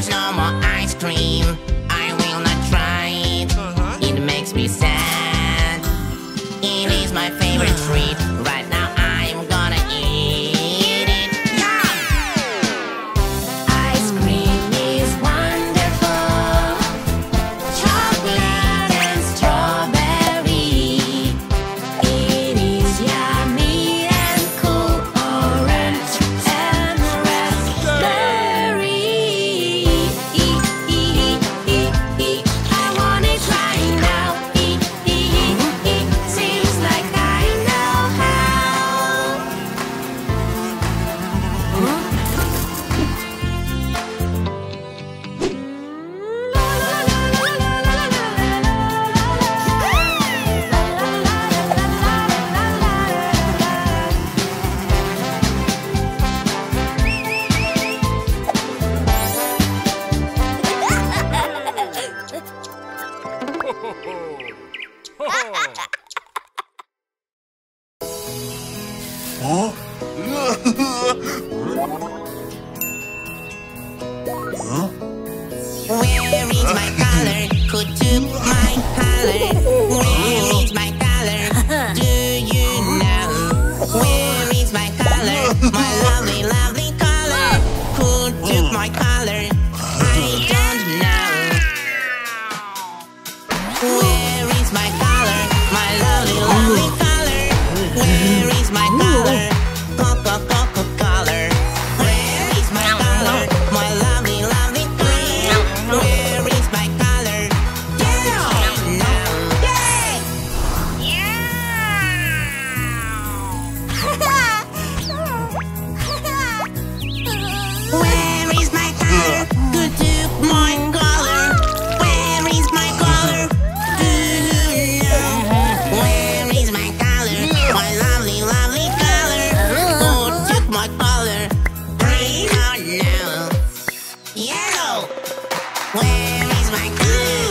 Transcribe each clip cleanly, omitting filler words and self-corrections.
there's no more ice cream, I will not try it. It makes me sad. It is my favorite treat. Right now I'm gonna eat it. Yum! Ice cream is wonderful. Chocolate and strawberry. It is yummy and cool. Orange and raspberry. I want it right now. Seems like I know how. Huh? Huh? Where is my color? Who took my color? Where is my color? Do you know? Where is my color? My lovely, lovely color. Who took my color? I don't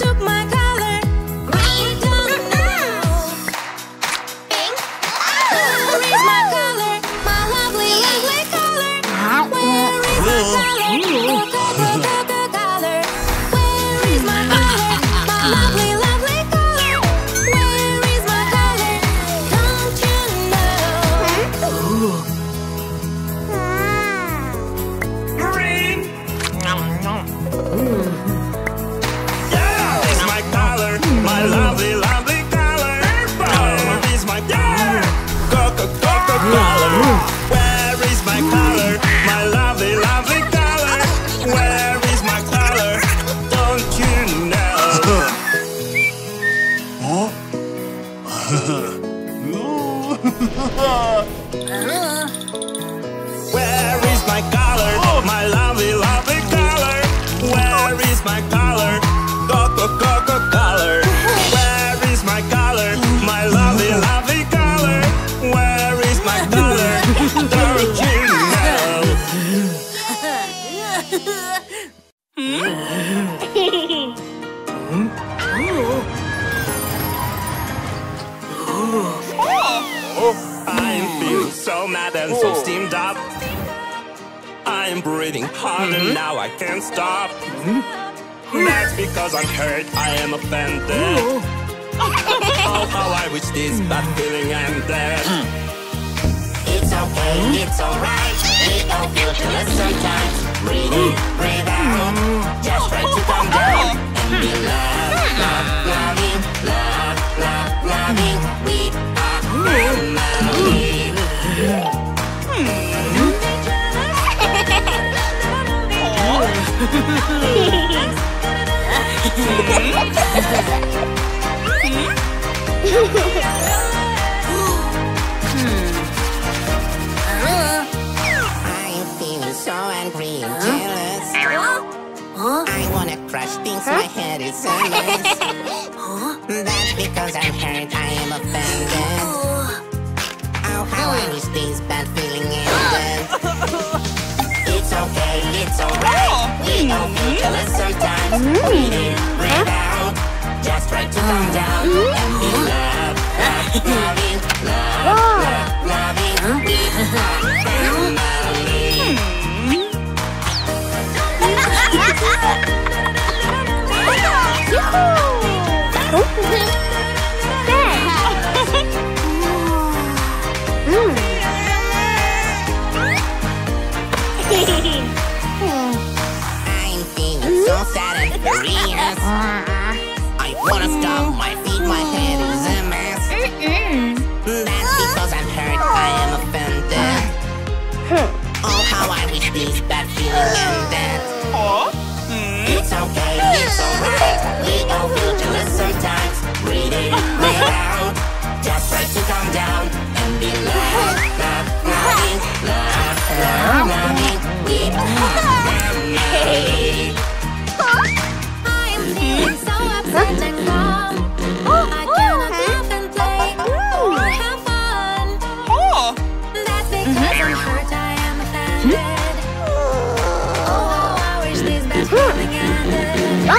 know. Where is my color? My lovely, lovely color. Where is my color? Coco color. Where is my color? My lovely, lovely color. Where is my color? Yeah. Where is my color? Who took my color? Where is my color? Do you know? Where is my color? My lovely, lovely color. Who took my color? I don't know. Yellow. Where is my color? My lovely, lovely color. Where is my color? Coco color. Where is my color? My lovely, lovely color. Where is my color? Don't you know? Where is my color? Who took my color? Where is my color? Do you know? Where is my color? My lovely, lovely color. Who took my color? I don't know. Where is my color? My lovely, lovely color. Where is my color? Coco color. Where is my color? My lovely, lovely color. Where is my color? Don't you know? Where is my color? My lovely, lovely color. Where is my color? Coco color. Where is my color? My lovely, lovely color. Where is my color? Don't you know? Where is my color? My lovely, lovely color. Where is my color? Coco color. Where is my color? My lovely, lovely color. Where is my color? Don't you know? I'm feeling so mad and so steamed up. I'm breathing hard and now I can't stop. That's because I'm hurt, I am offended. Oh, how I wish this bad feeling ended. It's okay, it's alright. We all feel jealous sometimes. Breathe in, breathe out. Just try to calm down and be loving. We are family. I'm feeling so angry and jealous. I wanna crush things my head is endless. Huh? That's because I'm hurt, I am offended. Oh, how I wish this bad feeling ended. It's okay, it's alright. We don't feel jealous sometimes. We did break out. Just try to calm down and be love, love, loving, love, love, loving. We are family. I'm feeling so sad and furious. I wanna stop, my feet, my head is a mess. That's because I'm hurt, I am offended. Oh, how I wish this bad feeling ended. It's okay, it's alright. We all feel jealous sometimes. Read it out. Just try to calm down and be love, love, loving, love, love, loving. We are I'm feeling so upset and calm. I cannot laugh and play or have fun. That's because I'm hurt, I am offended.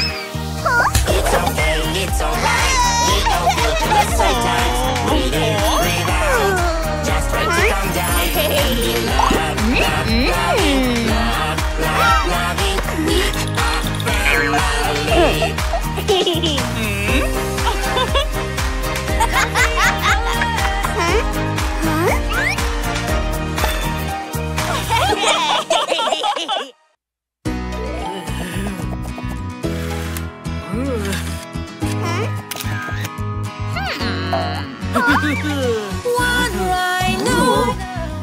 It's okay, it's alright. We all feel jealous sometimes. Breathe in, breathe out. Just try to calm down. Baby, love, love, loving, love, love, loving. We are family. One rhino,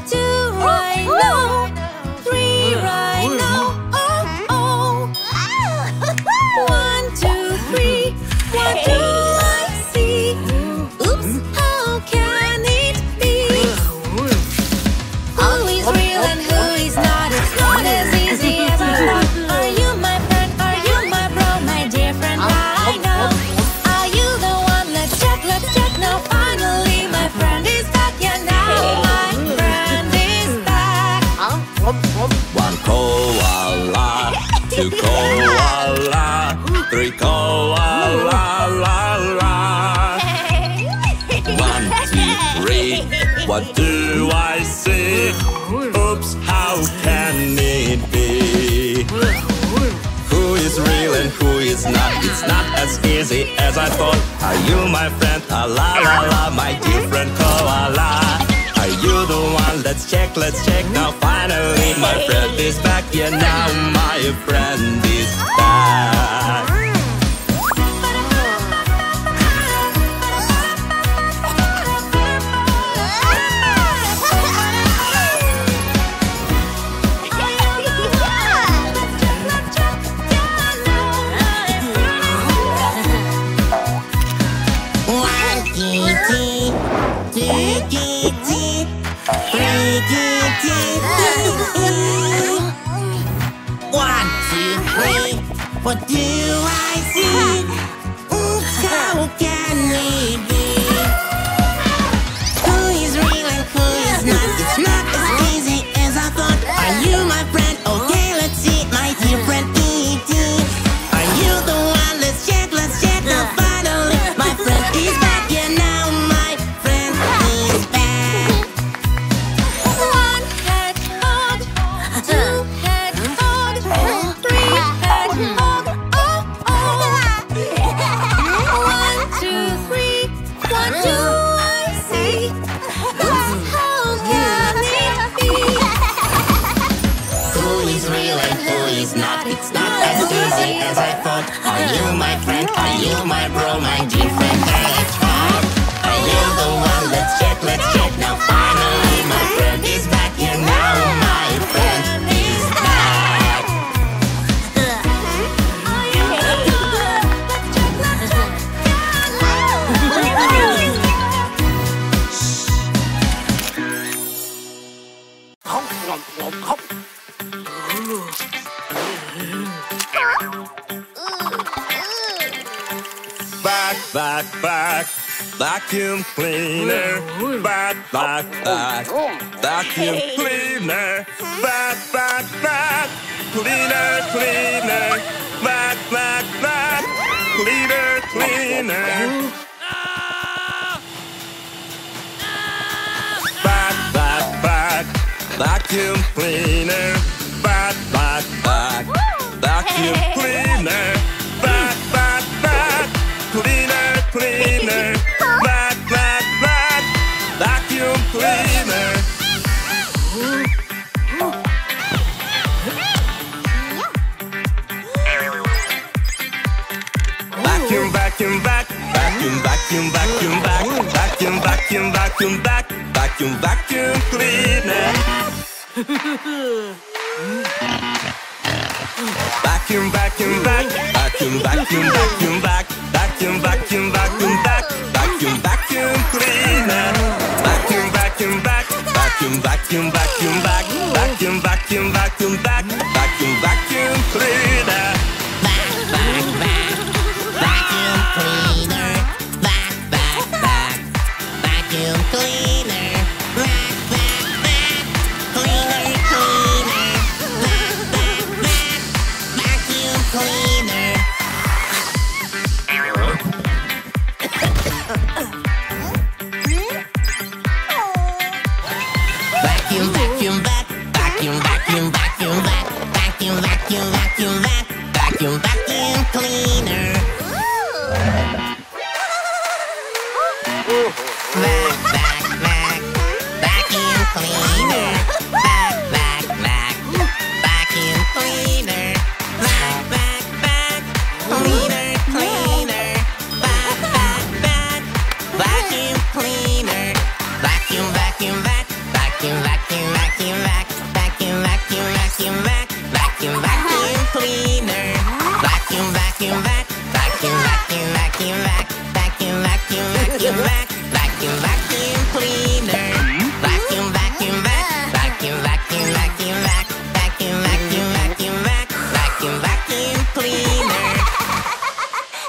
two rhino, three rhino, oh oh. 1, 2, 3, 1, 2, I see. Oops, how can it be? Who is real and who is not? It's not as easy as I thought. Are you my friend? Are you my bro? My dear friend, I know. Are you the one? Let's check now. Koala, 2 koala, 3 koala, la la. 1, 2, 3, what do I see? Oops, how can it be? Who is real and who is not? It's not as easy as I thought. Are you my friend? Ah, la la la, my dear friend koala. Are you the one? Let's check now. Finally, my friend is back. Yeah, now my friend is back. What do I see? Oops, how can it be? Who is real and who is not? It's not as easy as I thought. Are you my friend? Okay, let's see, my dear friend E.T. Are you the one? Let's check now. Finally, my friend is back. Yeah, now my friend is back. 1 head hog, 2 head hog, 3 head hog. As I thought, are you my friend? Are you my bro? My dear friend, are you the one? Let's check now. Finally, my friend is back. Yeah, now my friend is back. Let's check. back, vacuum cleaner, back, vacuum cleaner, back, cleaner, back, cleaner. Back, vacuum cleaner, back, vacuum cleaner, back, cleaner, back, vacuum cleaner. Vacuum cleaner. Vacuum.